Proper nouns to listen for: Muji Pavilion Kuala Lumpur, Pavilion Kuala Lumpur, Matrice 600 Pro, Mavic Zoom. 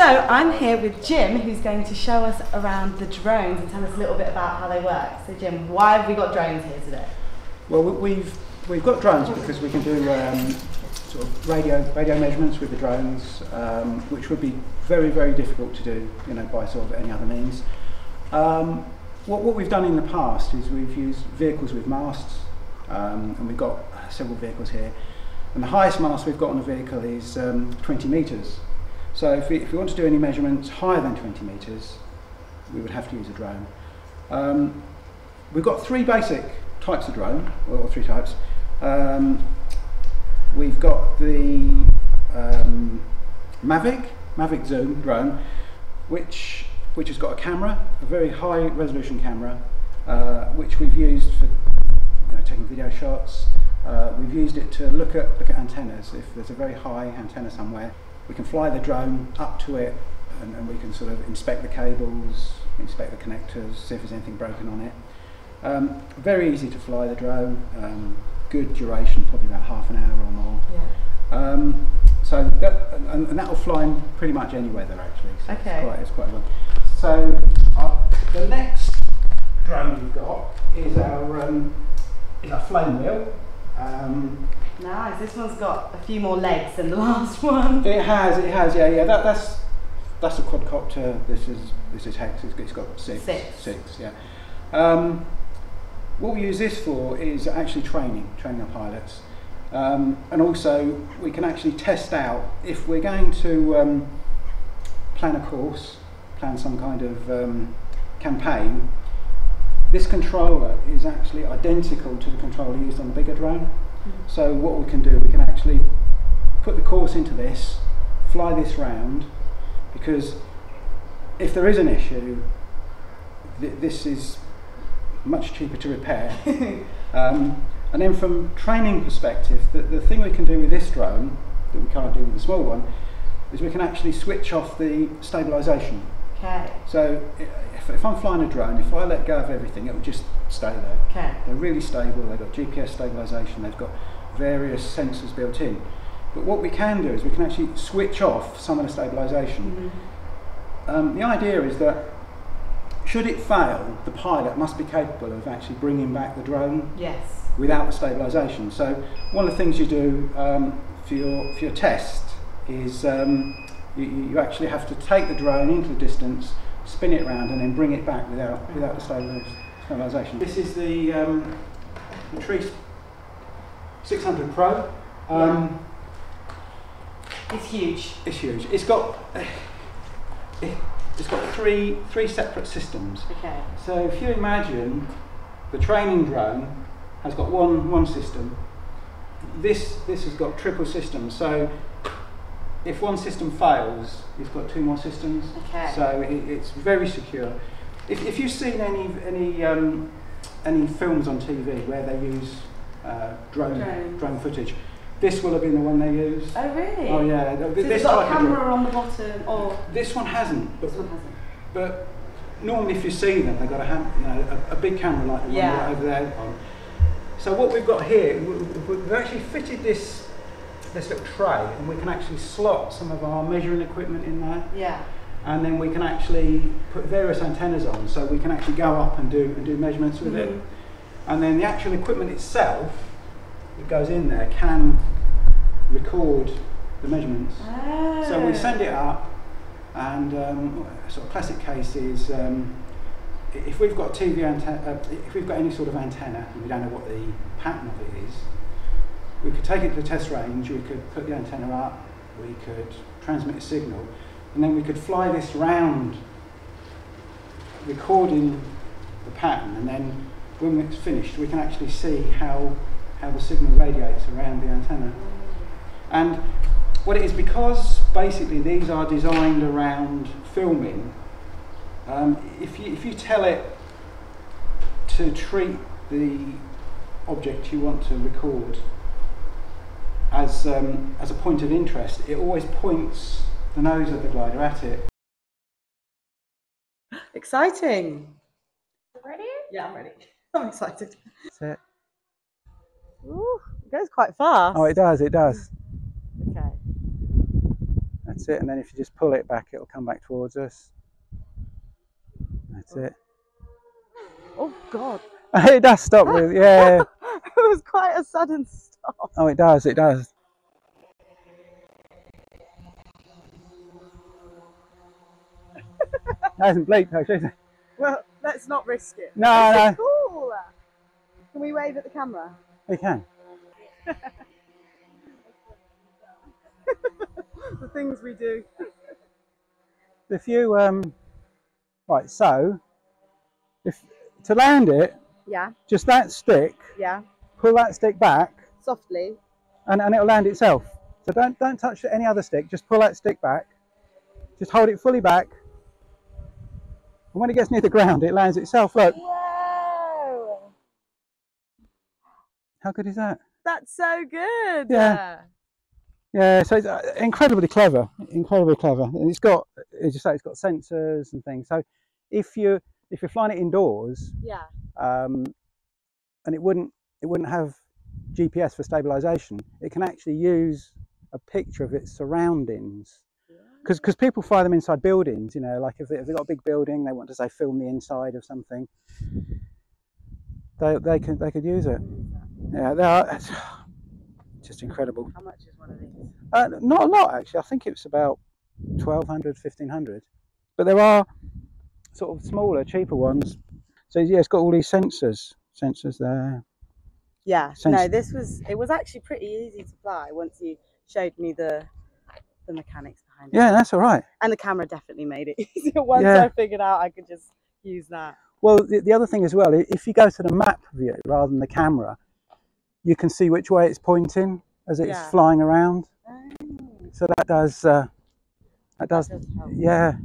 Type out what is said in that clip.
So I'm here with Jim, who's going to show us around the drones and tell us a little bit about how they work. So Jim, why have we got drones here today? Well, we've got drones because we can do sort of radio measurements with the drones, which would be very, very difficult to do, you know, by sort of any other means. What we've done in the past is we've used vehicles with masts, and we've got several vehicles here. And the highest mast we've got on a vehicle is 20 metres. So if we want to do any measurements higher than 20 metres, we would have to use a drone. We've got three basic types of drone, or three types. We've got the Mavic Zoom drone, which has got a camera, a very high resolution camera, which we've used for taking video shots. We've used it to look at antennas. If there's a very high antenna somewhere, we can fly the drone up to it, and we can sort of inspect the cables, inspect the connectors, see if there's anything broken on it. Very easy to fly the drone, good duration, probably about half an hour or more. Yeah. So that, and that'll fly pretty much any weather actually. So okay. It's quite fun. So the next drone we've got is our flame wheel. Nice. This one's got a few more legs than the last one. It has. Yeah. That's a quadcopter. This is Hex. It's got six. Yeah. What we use this for is actually training our pilots, and also we can actually test out if we're going to plan a course, plan some kind of campaign. This controller is actually identical to the controller used on the bigger drone. Mm-hmm. So what we can do, we can actually put the course into this, fly this round, because if there is an issue, this is much cheaper to repair. And then from training perspective, the thing we can do with this drone, that we can't do with the small one, is we can actually switch off the stabilisation. Okay. So if I'm flying a drone, if I let go of everything, it will just stay there. Okay. They're really stable, they've got GPS stabilisation, they've got various sensors built in. But what we can do is we can actually switch off some of the stabilisation. Mm-hmm. The idea is that should it fail, the pilot must be capable of actually bringing back the drone. Yes. Without the stabilisation. So one of the things you do for your test is you actually have to take the drone into the distance, spin it around, and then bring it back without the stabilisation. This is the Matrice 600 Pro. It's huge. It's huge. It's got three separate systems. Okay. So if you imagine, the training drone has got one system. This has got triple systems. So if one system fails, it's got two more systems. Okay. So it's very secure. If you've seen any films on TV where they use drone footage, this will have been the one they used. Oh really? Oh yeah. So it's got a camera on the bottom, or this one hasn't. But normally, if you see them, they've got a big camera like the one over there on. So what we've got here, we've actually fitted this little tray, and we can actually slot some of our measuring equipment in there. Yeah. And then we can actually put various antennas on, so we can actually go up and do measurements with it. And then the actual equipment itself that goes in there can record the measurements. Oh. So we send it up, and sort of classic case is if we've got if we've got any sort of antenna and we don't know what the pattern of it is, we could take it to the test range, we could put the antenna up, we could transmit a signal, and then we could fly this round, recording the pattern, and then when it's finished, we can actually see how the signal radiates around the antenna. And what it is, because basically these are designed around filming, if you tell it to treat the object you want to record as a point of interest, it always points the nose of the glider at it. Exciting. Ready? Yeah, I'm ready. I'm excited. That's it. Ooh, it goes quite fast. Oh, it does. Okay. That's it. And then if you just pull it back, it'll come back towards us. That's it. Oh God. It does stop with, yeah. It was quite a sudden stop. Oh, it does, it does. That hasn't blinked, though, should it? Well, let's not risk it. No, no. Cool. Can we wave at the camera? We can. The things we do. If you, right, so, if to land it, yeah, just that stick, yeah, pull that stick back softly, and it'll land itself. So don't touch any other stick. Just pull that stick back. Just hold it fully back. And when it gets near the ground, it lands itself. Look. Whoa! How good is that? That's so good. Yeah. Yeah. So it's incredibly clever. Incredibly clever. And it's got sensors and things. So if you're flying it indoors, yeah, and it wouldn't have GPS for stabilization, it can actually use a picture of its surroundings, because people fly them inside buildings, you know, like if they've got a big building, they want to say film the inside of something, they could use it. Yeah, they are just incredible. How much is one of these? Not a lot, actually. I think it's about 1200, 1500, but there are sort of smaller, cheaper ones. So yeah, it's got all these sensors there. Yeah, no, it was actually pretty easy to fly once you showed me the mechanics behind it. Yeah, that's all right. And the camera definitely made it easier once, yeah. I figured out I could just use that. Well, the other thing as well, if you go to the map view rather than the camera, you can see which way it's pointing as it's, yeah, flying around. Oh. So that does help. Yeah.